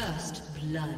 First blood.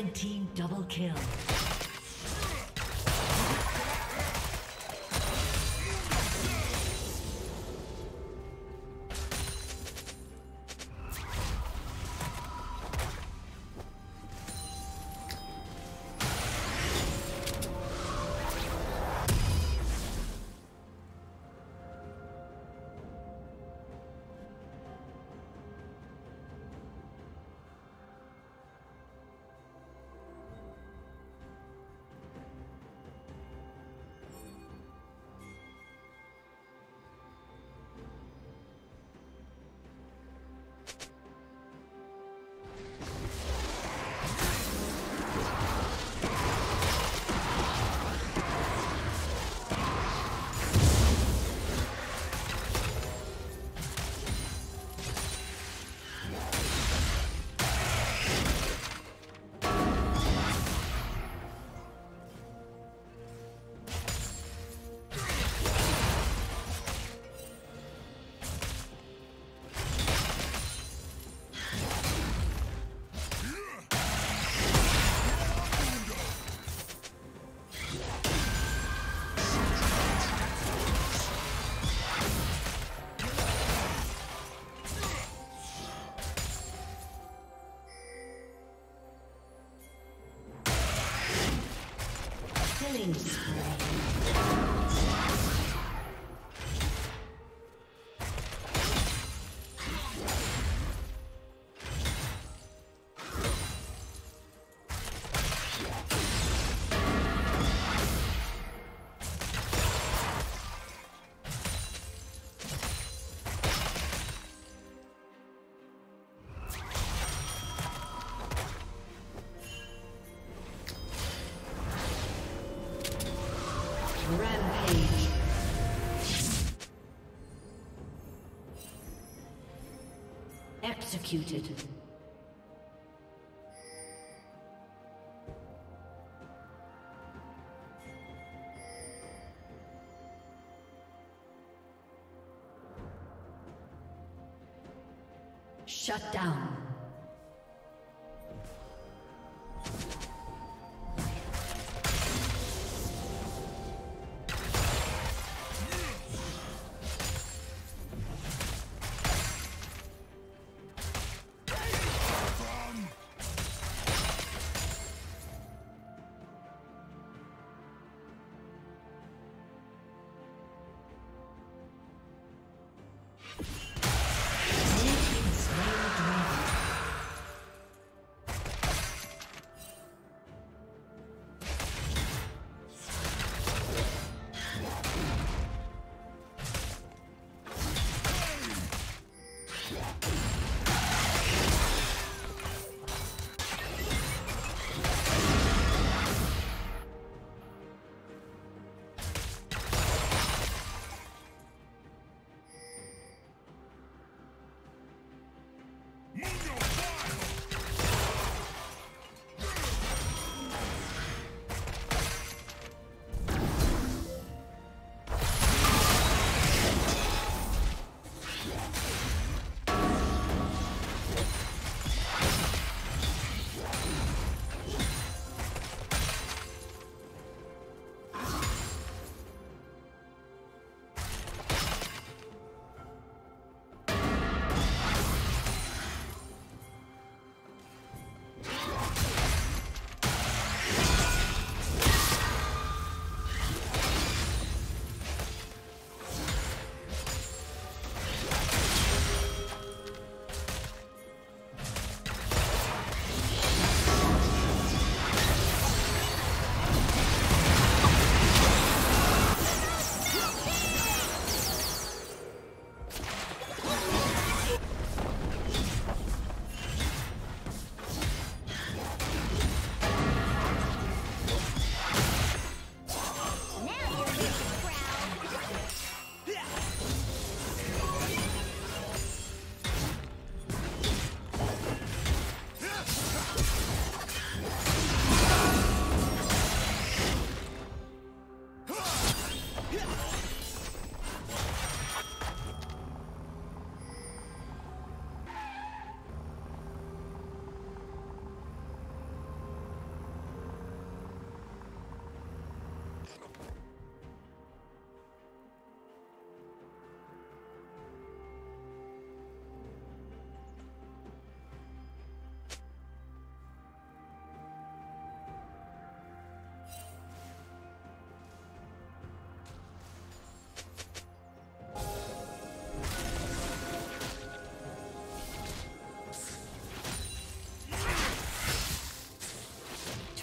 Red team double kill. Executed. Shut down.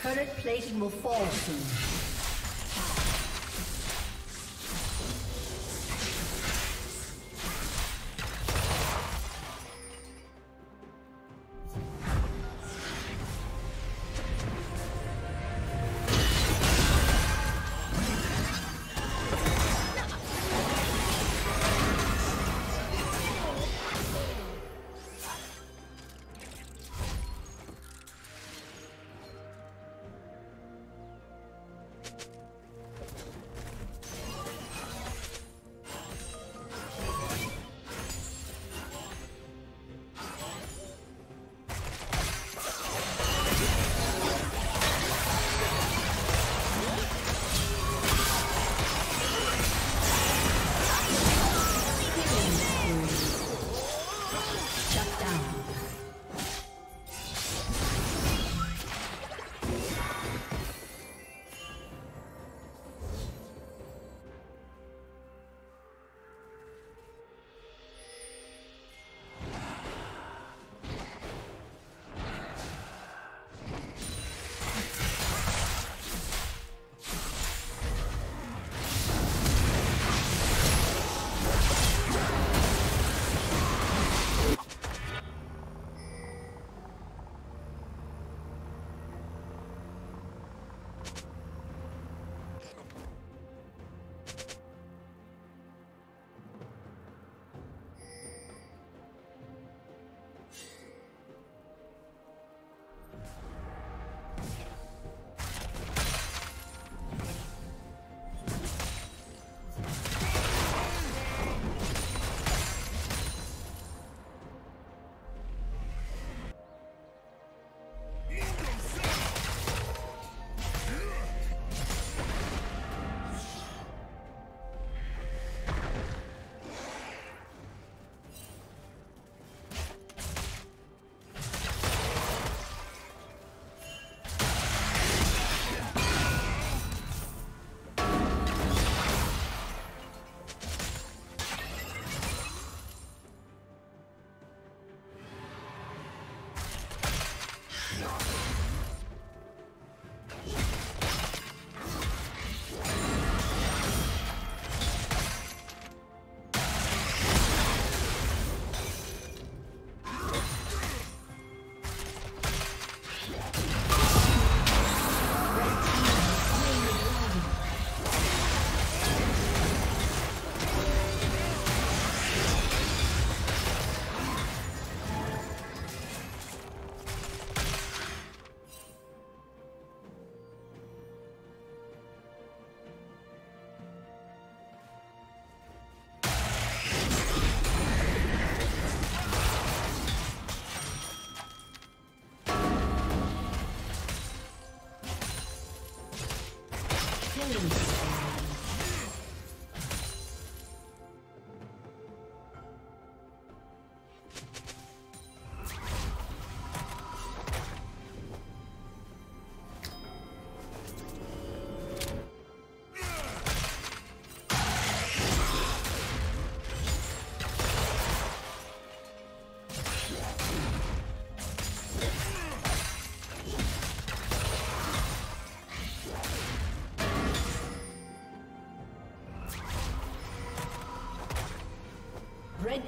Turret plating will fall soon. Red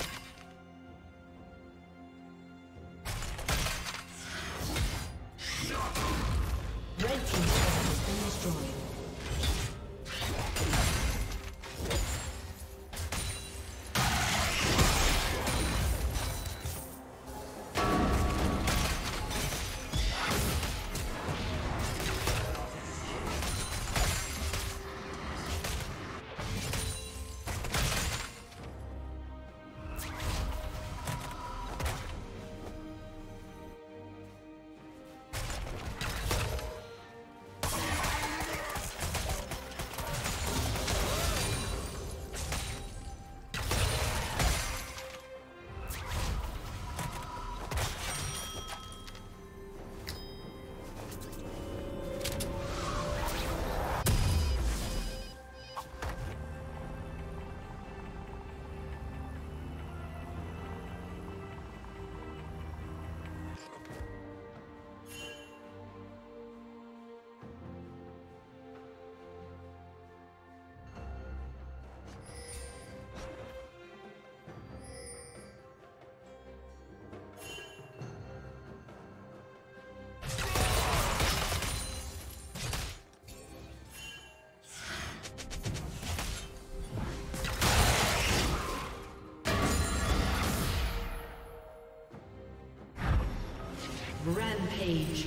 Red team's turret has been destroyed. page.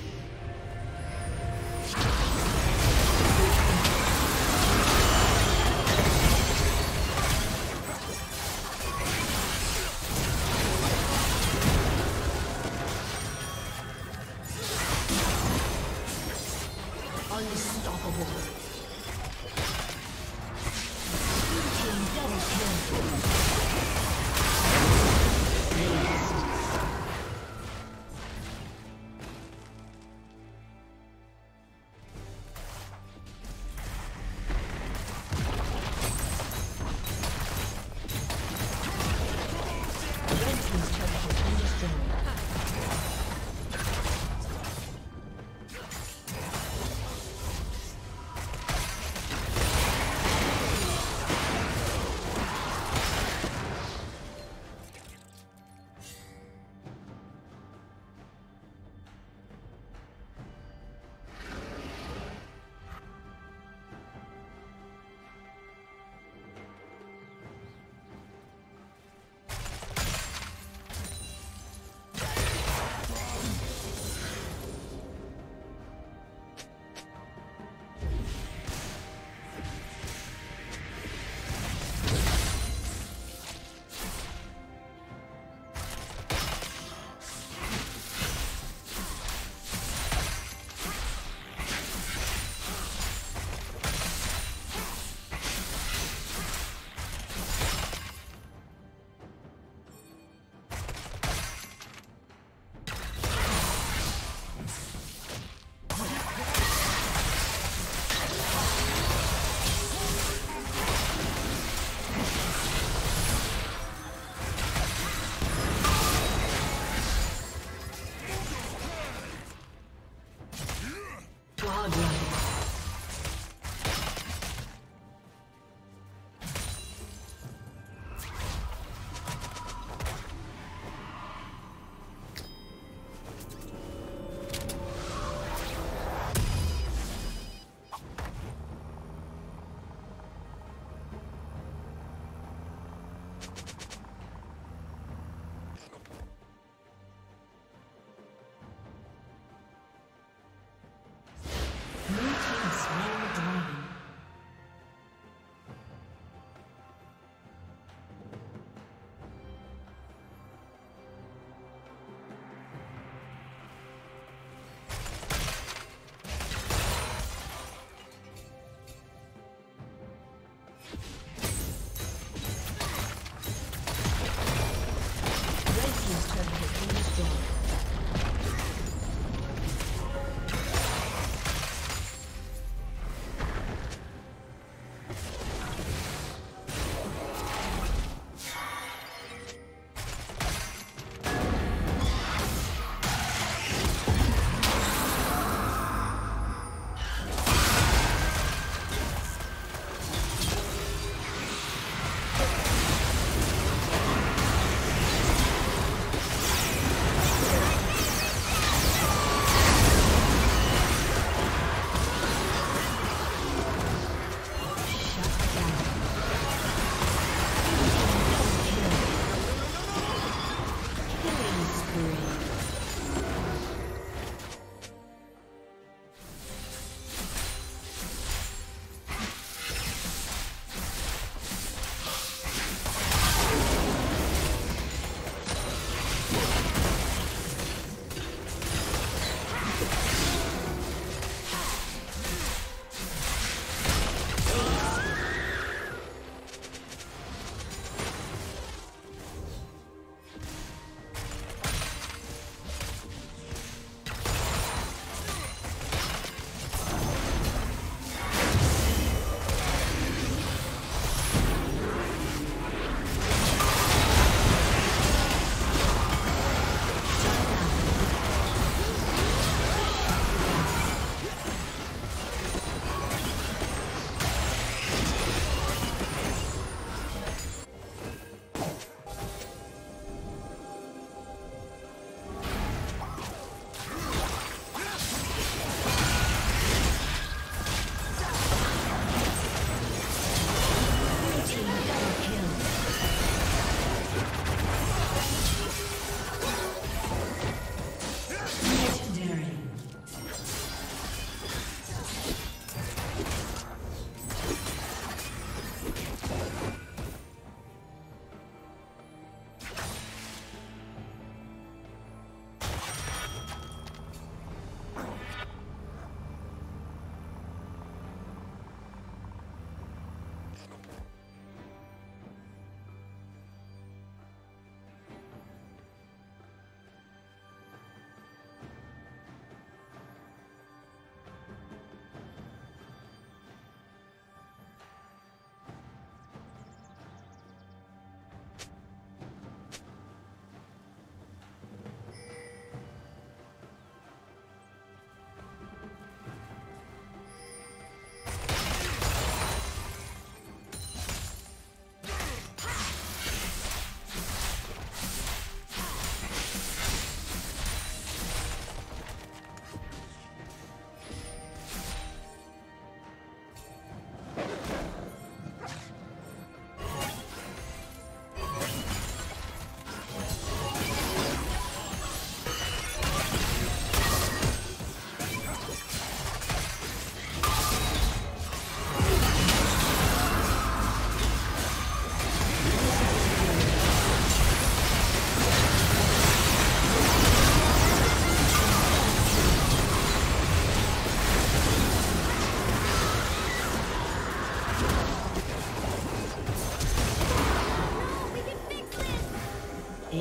A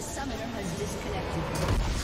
summoner has disconnected.